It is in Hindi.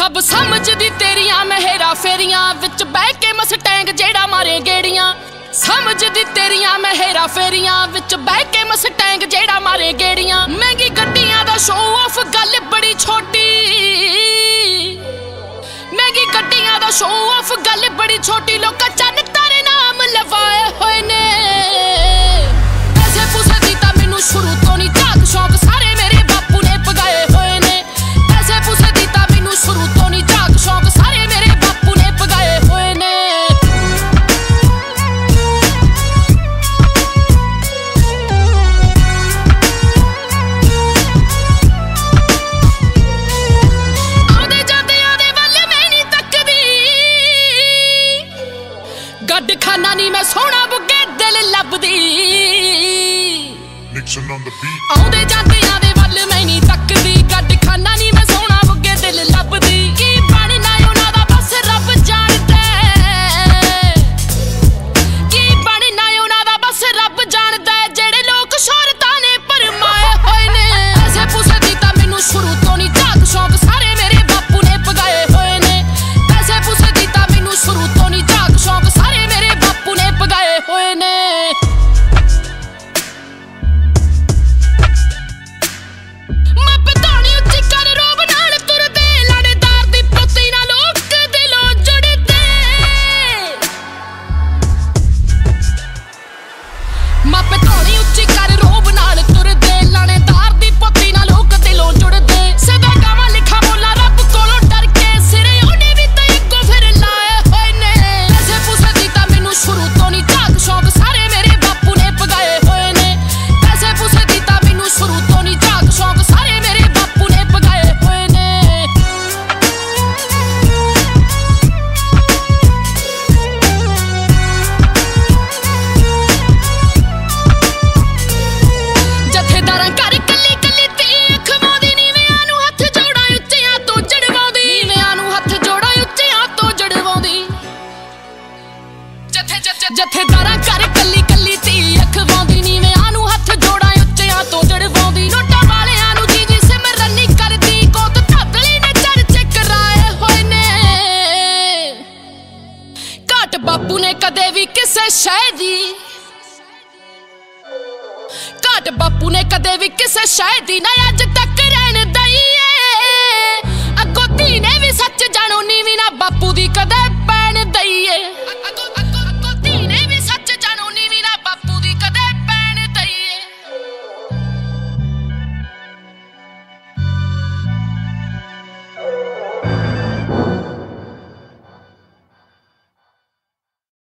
सब समझदी तेरिया मैं हेरा फेरिया विच बह के मस्टैंग जेड़ा मारे गेड़िया। समझदी तेरिया मैं हेरा फेरिया विच बह के मस्टैंग जेड़ा मारे गेड़िया। महंगी गड्डियां दा शो ऑफ गल बड़ी छोटी, महंगी गड्डियां दा शो ऑफ गल बड़ी छोटी। लोका चन्न तारे नाम लवाए होए ने, पैसे पूसे दी तां मैनूं शुरू तो नहीं झाक शौक सारे मेरे बापू ने पगाए होए ने। पैसे पूसे दी तां मैनूं शुरू तो नहीं झाक शौक सारे मेरे बापू ने पगाए होए ने। खाना नी मैं सोना बुगे दिल लभदी। Nixon on the beat. आउंदे जाते आदे वल मैं नी तकदी। गड्ड खाना नी मैं सोना बुगे दिल लभदी। की बनना उन्हां दा बस रब जानदा है, की बनना उन्हां दा बस रब जानदा है। जेड़े लोग शोहरतां ने भरमाए होए ने, पैसे पूसे दी तां मैनूं शुरू तो नहीं झाक शौक सारे मेरे बापू ने पगाए होए ने। पैसे पूसे दी तां मैनूं शुरू तो नहीं झाक शौक सारे मेरे बापू ने पगाए होए ने। जथेदारा कर कली कली ती अखवादी नी मैं आनू हथ जोड़ा उच्चिया तो जड़वादी। नोटा वाले आनू जी जी से मैं रनी कर दी कोत ढाबली ने चर्चे कराए होए ने। घाट बापू ने कदे भी किसे शै दी, घाट बापू ने कदे भी किसे शै दी ना अज तक रहन दई ए। अगोती ने भी सच जानो नीवी ना बापू दी कदे पैन दई ए।